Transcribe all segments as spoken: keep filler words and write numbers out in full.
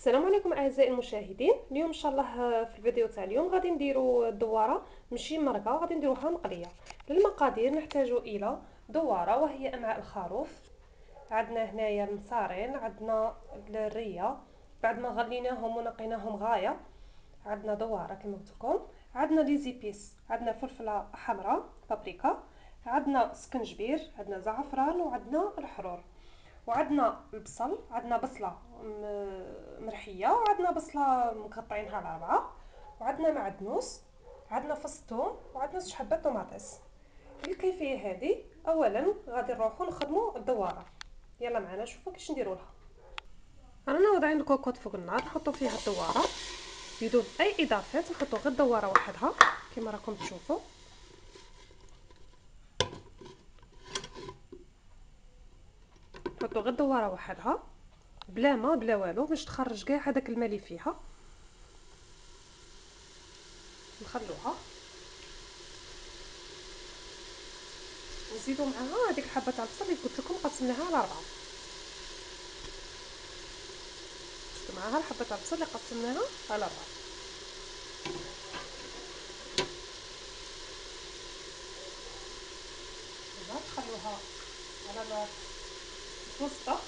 السلام عليكم اعزائي المشاهدين. اليوم ان شاء الله في الفيديو تاع اليوم غادي نديروا الدواره ماشي مرقه، غادي نديروها مقليه. للمقادير نحتاجوا الى دواره وهي امعاء الخروف، عندنا هنايا المصارين، عندنا الريه بعد ما غليناهم ونقيناهم غايه، عندنا دواره كما قلت لكم، عندنا لي زيبيس، عندنا فلفله حمراء بابريكا، عندنا سكنجبير، عندنا زعفران، وعندنا الحرور، وعندنا البصل، عندنا بصله مرحيه، وعندنا بصله مقطعينها على ربعه، وعندنا معدنوس، عندنا فص ثوم، وعندنا زوج حبات طوماطيس. الكيفيه هذه اولا غادي نروحو نخدمو الدواره. يلا معنا نشوفو كيفاش نديرو لها. رانا واضعين الكوكوط فوق النار، نحطو فيها الدواره بدون اي اضافات، نحطو غير الدواره وحدها كما راكم تشوفوا. نحطو غير الدواره وحدها بلا ما بلا والو، باش تخرج كاع هذاك الماء اللي فيها. نخلوها ونزيدو معاها هذيك الحبه تاع البصل اللي قلت لكم قسمناها على ربعه. نزيدو معاها الحبه تاع البصل اللي قسمناها على ربعه. دابا نخلوها على نار متوسطه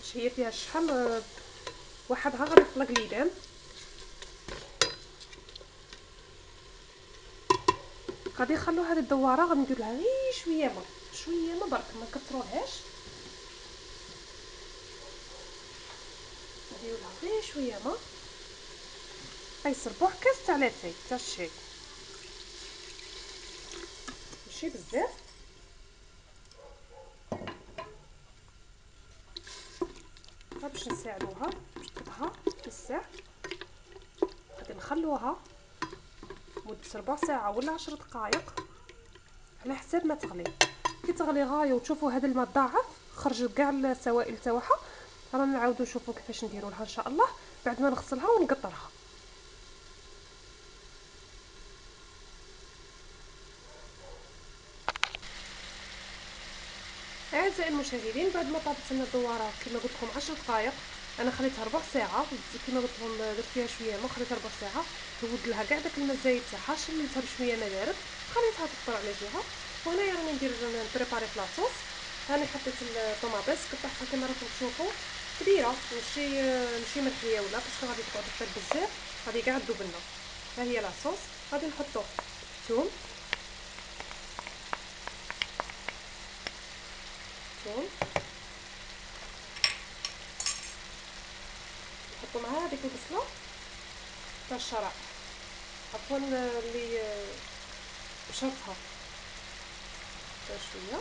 باش هي فيها الشحم وحدها، غادي نطلق اليدان غادي نخلو هاد الدواره، غادي ندير لها غير شويه ما شويه ما برك ما كثرولهاش، ندير لها غير شويه ما قيصر بوحكاس تاع لاتاي تاع الشاي، ماشي بزاف. باش نساعدوها باش تطهى تسع، غادي نخلوها مده ربع ساعه ولا عشر دقائق على حساب ما تغلي. كي تغلي غايه وتشوفوا هذا الماء ضاعف خرجت كاع السوائل تاعها، رانا نعاودو نشوفوا كيفاش نديروا لها ان شاء الله بعد ما نغسلها ونقطرها. اعزائي المشاهدين، بعد ما طابت لنا الدواره كما قلت لكم عشر دقائق، انا خليتها ربع ساعه كما قلت لكم، درت فيها شويه ما خليتها ربع ساعه، زودت لها كاع داك المزايد تاعها، شليتها بشويه ما دارت، خليتها تفطر على جهه. وهنايا راني ندير نبريباري لاصوص. هاني حطيت الطوماطيس قطعتها كما راكم تشوفوا كبيره، ماشي ماشي ملحيه ولا، باش غادي تقعد تفك بزاف غادي كاع تذوب لنا. ها هي لاصوص، غادي نحطو الثوم نحطو معاها هذيك البصله تاع الشرع، عفوا اللي بشرتها تاع شويه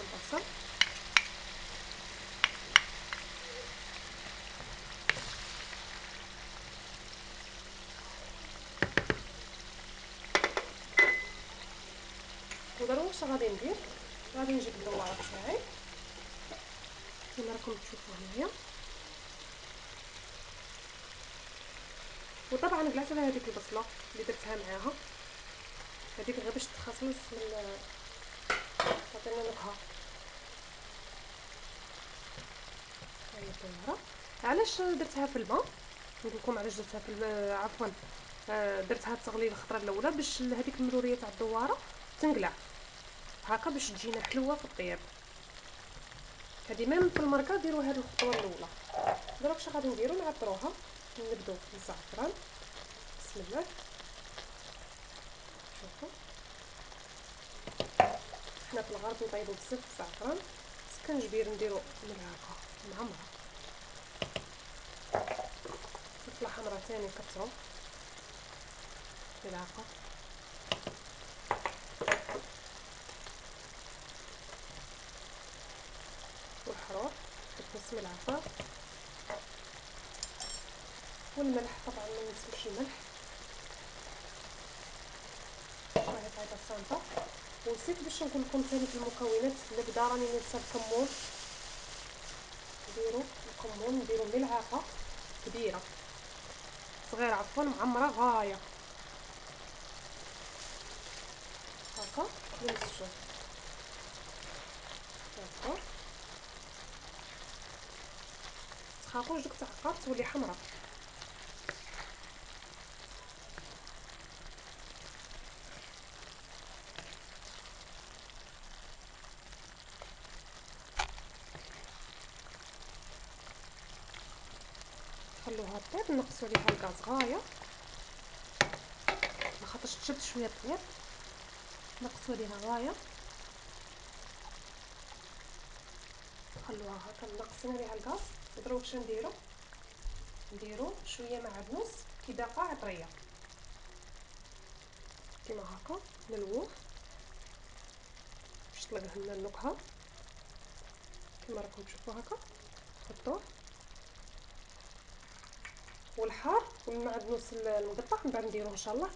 البصل، ودروك واش غادي ندير، غادي نجيب الدواره تاعي كيما راكم تشوفوا هنايا، وطبعا قلعت على هذيك البصله اللي درتها معاها، هذيك غير باش تخلص من تعطينا نكهه. ها هي الدواره. علاش درتها في الماء؟ نقول لكم علاش درتها في الم... عفوا درتها تغلي الخطره الاولى باش هذيك المروريه تاع الدواره تنقلع هكا باش تجينا حلوه في الطياب. هادي ميم في المركه ديروا هاد الخطوه الاولى. دروك شنو غادي نديروا؟ نعطروها، نبداو بالزعفران. بسم الله، شوفوا حنا في الغرب نطيبوا بزاف الزعفران، السكنجبير نديروا ملعقه معمره، الفلفله حمراء ثاني كثروا ملعقه، والحرور بنص ملعقه، والملح طبعا ما ننسوش الملح، وهي قاعده صامته. ونسيت باش نقول لكم ثاني في المكونات، النبدا راني ننسى الكمون، نديرو الكمون، نديرو ملعقه كبيره صغير عفوا معمره غايه هكا بنفس الشكل هكا. تخافوش دوك التعقاب تولي حمراء. خلوها طيب، نقصوا ليها الغاز غايه لخاطرش تشد شويه طيب، نقصوا ليها غايه، خلوها هكا. نقصنا ليها الغاز دابا واش نديرو؟ نديرو شويه معدنوس كي باقا عطريه كيما هكا، نلوه باش تطلق لنا النكهه كيما راكم تشوفوا هكا. نحطوه والحار والمعدنوس المقطع من بعد نديروه ان شاء الله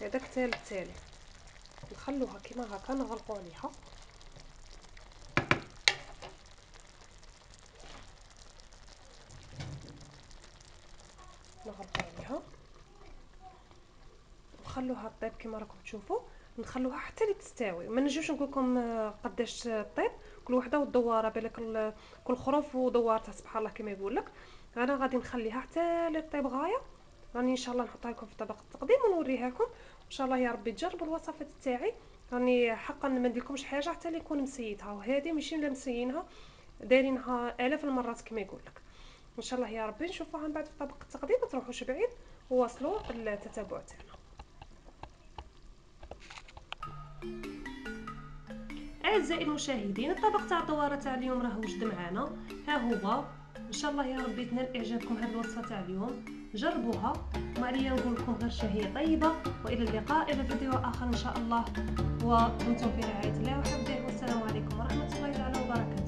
هذاك التالي التالي. نخلوها كيما هكا، نغلقو عليها نغلقو عليها ونخلوها طيب كيما راكم تشوفوا. نخلوها حتى لي تستوي، ما نجيوش نقول لكم قداش طيب، كل وحده والدواره بالك كل خروف ودوارتها سبحان الله كما يقول لك. انا غادي نخليها حتى لي طيب غايه، راني ان شاء الله نحطها لكم في طبق التقديم ونوريها لكم ان شاء الله. يا ربي تجربوا الوصفات تاعي، راني حقا ما نديرلكمش حاجه حتى لي نكون مسيتها، وهذه ماشي لا مسيينها دايرينها الاف المرات كما يقول لك. ان شاء الله يا ربي نشوفوها من بعد في طبق التقديم، ما تروحوش بعيد وواصلوا التتبع تاعنا. اعزائي المشاهدين، الطبق تاع الدواره تاع اليوم راه وجد معانا، ها هو ان شاء الله يا ربي تنال اعجابكم هذه الوصفه تاع اليوم. جربوها وما عليا نقول لكم غير شهيه طيبه، والى اللقاء الى فيديو اخر ان شاء الله، ودمتم في رعايه الله وحفظه، والسلام عليكم ورحمه الله تعالى وبركاته.